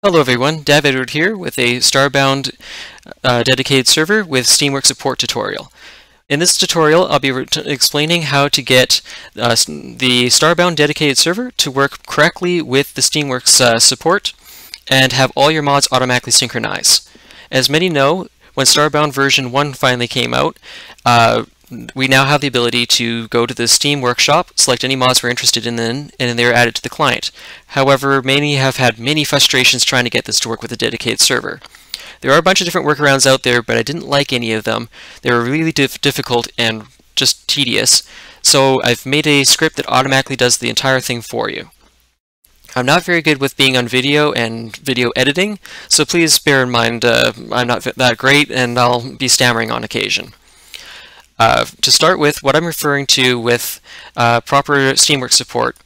Hello everyone, Dav Edward here with a Starbound dedicated server with Steamworks support tutorial. In this tutorial, I'll be explaining how to get the Starbound dedicated server to work correctly with the Steamworks support and have all your mods automatically synchronize. As many know, when Starbound version 1 finally came out, we now have the ability to go to the Steam Workshop, select any mods we're interested in, and they are added to the client. However, many have had many frustrations trying to get this to work with a dedicated server. There are a bunch of different workarounds out there, but I didn't like any of them. They were really difficult and just tedious, so I've made a script that automatically does the entire thing for you. I'm not very good with being on video and video editing, so please bear in mind I'm not that great and I'll be stammering on occasion. To start with, what I'm referring to with proper Steamworks support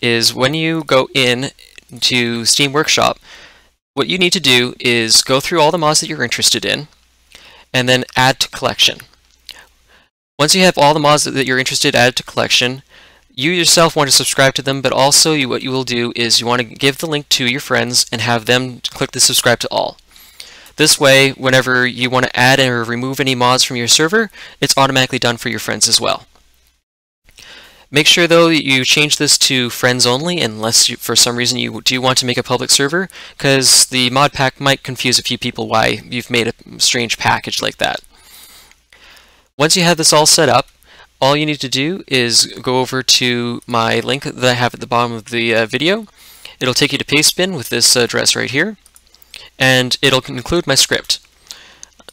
is when you go in to Steam Workshop, what you need to do is go through all the mods that you're interested in and then add to collection. Once you have all the mods that you're interested in added to collection, you yourself want to subscribe to them, but also what you will do is you want to give the link to your friends and have them click the subscribe to all. This way, whenever you want to add or remove any mods from your server, it's automatically done for your friends as well. Make sure though you change this to friends only unless you, for some reason you do want to make a public server, because the mod pack might confuse a few people why you've made a strange package like that. Once you have this all set up, all you need to do is go over to my link that I have at the bottom of the video. It'll take you to Pastebin with this address right here, and it'll include my script.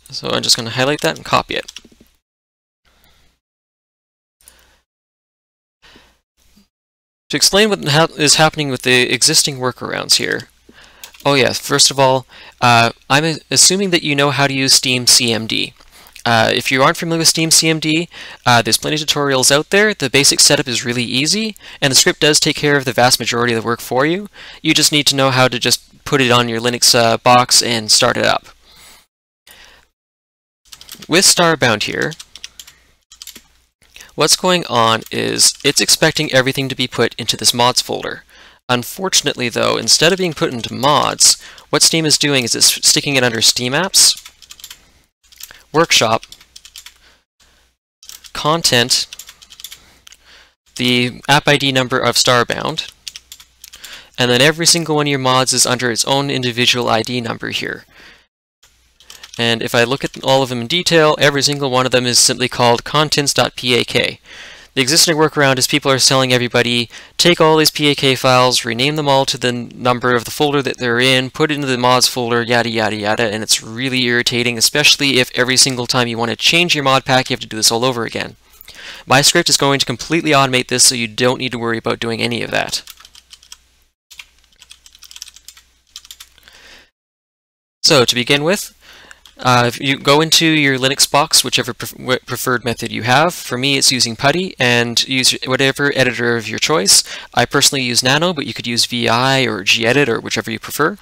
So I'm just going to highlight that and copy it. To explain what is happening with the existing workarounds here, oh yeah, first of all, I'm assuming that you know how to use Steam CMD. If you aren't familiar with Steam CMD, there's plenty of tutorials out there. The basic setup is really easy, and the script does take care of the vast majority of the work for you. You just need to know how to just put it on your Linux box and start it up. With Starbound here, what's going on is it's expecting everything to be put into this mods folder. Unfortunately though, instead of being put into mods, what Steam is doing is it's sticking it under Steam Apps, Workshop, Content, the app ID number of Starbound, and then every single one of your mods is under its own individual ID number here. And if I look at all of them in detail, every single one of them is simply called contents.pak. The existing workaround is people are telling everybody, take all these PAK files, rename them all to the number of the folder that they're in, put it into the mods folder, yada yada yada, and it's really irritating, especially if every single time you want to change your mod pack, you have to do this all over again. My script is going to completely automate this, so you don't need to worry about doing any of that. So to begin with, if you go into your Linux box, whichever preferred method you have. For me, it's using PuTTY, and use whatever editor of your choice. I personally use Nano, but you could use VI or gedit or whichever you prefer.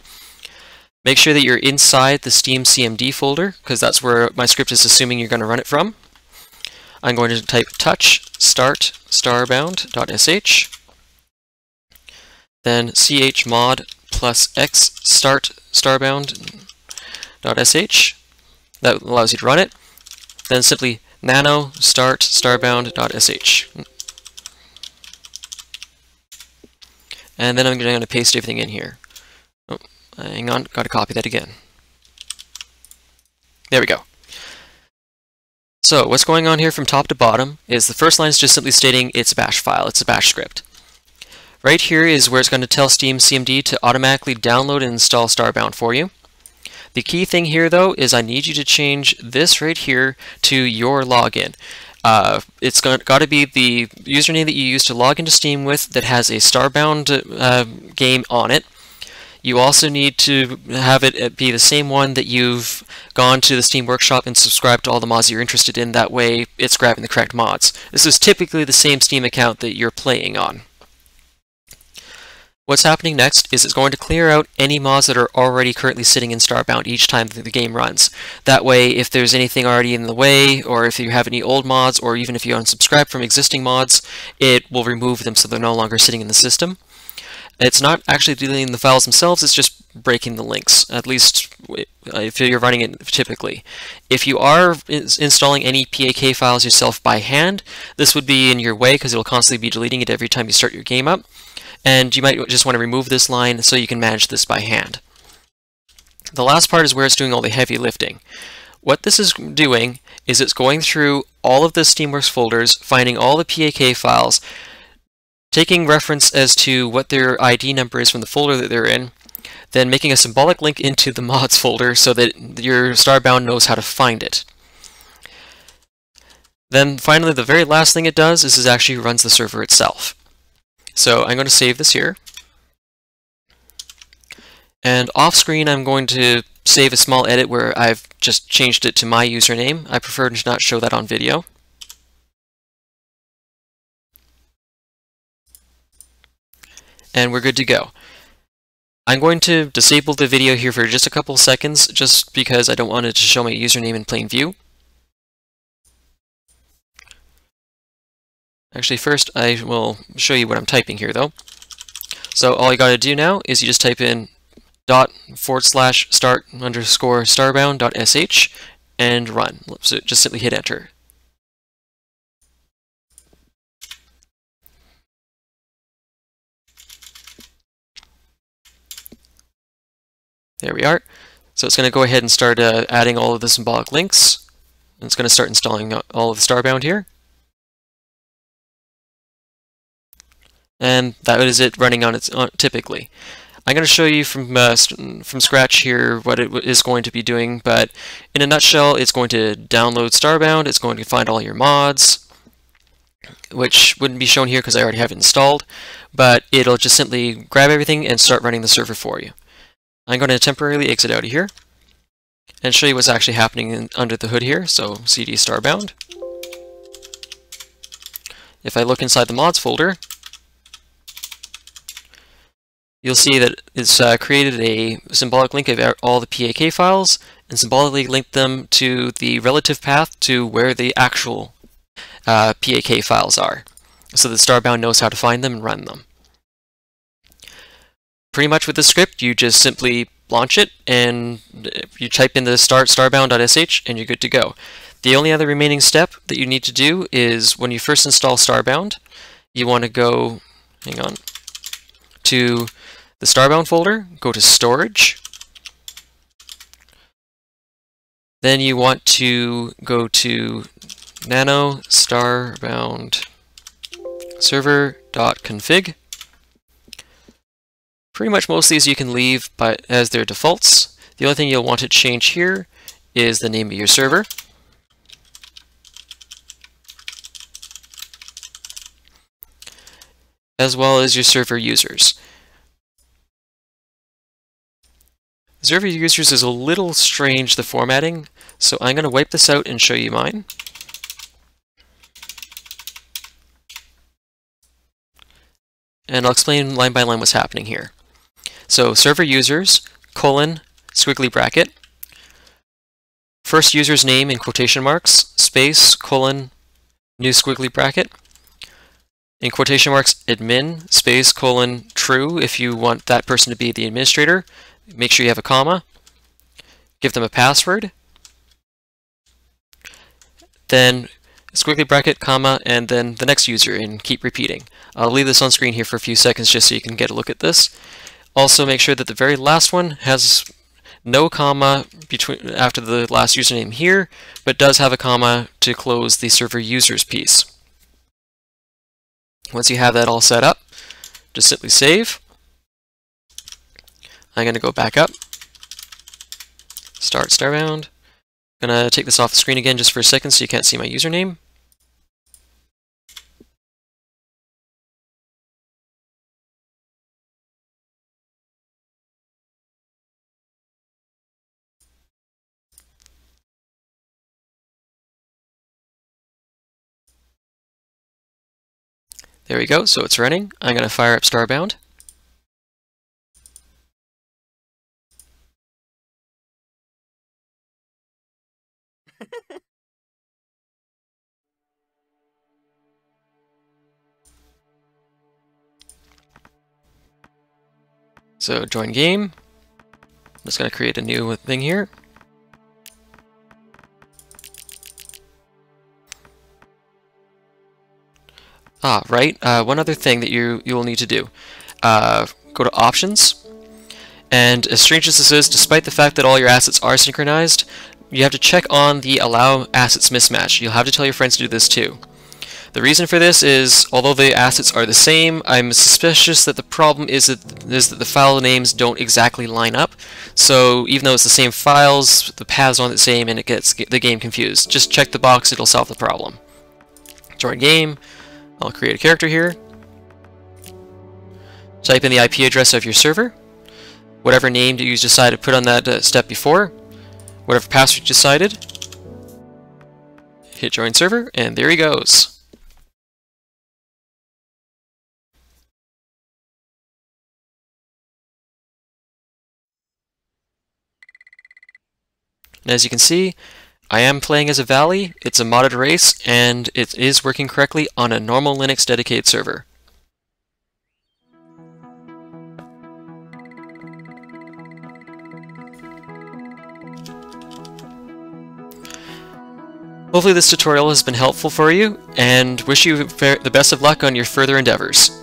Make sure that you're inside the Steam CMD folder, because that's where my script is assuming you're going to run it from. I'm going to type touch start starbound.sh, then chmod plus x start starbound.sh. That allows you to run it. Then simply nano start starbound.sh. And then I'm going to paste everything in here. Oh, hang on, got to copy that again. There we go. So what's going on here from top to bottom is the first line is just simply stating it's a bash file, it's a bash script. Right here is where it's going to tell Steam CMD to automatically download and install Starbound for you. The key thing here though is I need you to change this right here to your login. It's got to be the username that you use to log into Steam with that has a Starbound game on it. You also need to have it be the same one that you've gone to the Steam Workshop and subscribed to all the mods you're interested in. That way it's grabbing the correct mods. This is typically the same Steam account that you're playing on. What's happening next is it's going to clear out any mods that are already currently sitting in Starbound each time the game runs. That way, if there's anything already in the way, or if you have any old mods, or even if you unsubscribe from existing mods, it will remove them so they're no longer sitting in the system. It's not actually deleting the files themselves, it's just breaking the links, at least if you're running it typically. If you are installing any PAK files yourself by hand, this would be in your way because it'll constantly be deleting it every time you start your game up. And you might just want to remove this line so you can manage this by hand. The last part is where it's doing all the heavy lifting. What this is doing is it's going through all of the Steamworks folders, finding all the PAK files, taking reference as to what their ID number is from the folder that they're in, then making a symbolic link into the mods folder so that your Starbound knows how to find it. Then finally, the very last thing it does is it actually runs the server itself. So I'm going to save this here. And off screen, I'm going to save a small edit where I've just changed it to my username. I prefer to not show that on video. And we're good to go. I'm going to disable the video here for just a couple seconds, just because I don't want it to show my username in plain view. Actually, first I will show you what I'm typing here, though. So all you got to do now is you just type in ./start_starbound.sh and run. So just simply hit enter. There we are. So it's going to go ahead and start adding all of the symbolic links. And it's going to start installing all of the Starbound here. And that is it running on its own typically. I'm going to show you from scratch here what it is going to be doing, but in a nutshell, it's going to download Starbound, it's going to find all your mods, which wouldn't be shown here because I already have it installed, but it'll just simply grab everything and start running the server for you. I'm going to temporarily exit out of here and show you what's actually happening under the hood here, so cd starbound. If I look inside the mods folder, you'll see that it's created a symbolic link of all the PAK files and symbolically linked them to the relative path to where the actual PAK files are, so that Starbound knows how to find them and run them. Pretty much with the script, you just simply launch it and you type in the start starbound.sh and you're good to go. The only other remaining step that you need to do is when you first install Starbound, you want to go, hang on, to the Starbound folder, go to storage. Then you want to go to nano starbound server.config. Pretty much most of these you can leave as their defaults. The only thing you'll want to change here is the name of your server. As well as your server users. Server users is a little strange, the formatting, so I'm going to wipe this out and show you mine. And I'll explain line by line what's happening here. So server users, colon, squiggly bracket, first user's name in quotation marks, space, colon, new squiggly bracket, in quotation marks, admin, space, colon, true, if you want that person to be the administrator. Make sure you have a comma. Give them a password. Then squiggly bracket, comma, and then the next user, and keep repeating. I'll leave this on screen here for a few seconds just so you can get a look at this. Also make sure that the very last one has no comma between after the last username here, but does have a comma to close the server users piece. Once you have that all set up, just simply save. I'm going to go back up, start Starbound. I'm going to take this off the screen again just for a second so you can't see my username. There we go, so it's running. I'm going to fire up Starbound. So join game. I'm just going to create a new thing here. One other thing that you will need to do. Go to Options, and as strange as this is, despite the fact that all your assets are synchronized, you have to check on the Allow Assets Mismatch. You'll have to tell your friends to do this too. The reason for this is, although the assets are the same, I'm suspicious that the problem is that the file names don't exactly line up. So even though it's the same files, the paths aren't the same and it gets the game confused. Just check the box, it'll solve the problem. Join game. I'll create a character here. Type in the IP address of your server, whatever name that you decide to put on that step before, whatever password you decided. Hit join server, and there he goes. And as you can see, I am playing as a Valley, it's a modded race, and it is working correctly on a normal Linux dedicated server. Hopefully this tutorial has been helpful for you, and wish you the best of luck on your further endeavors.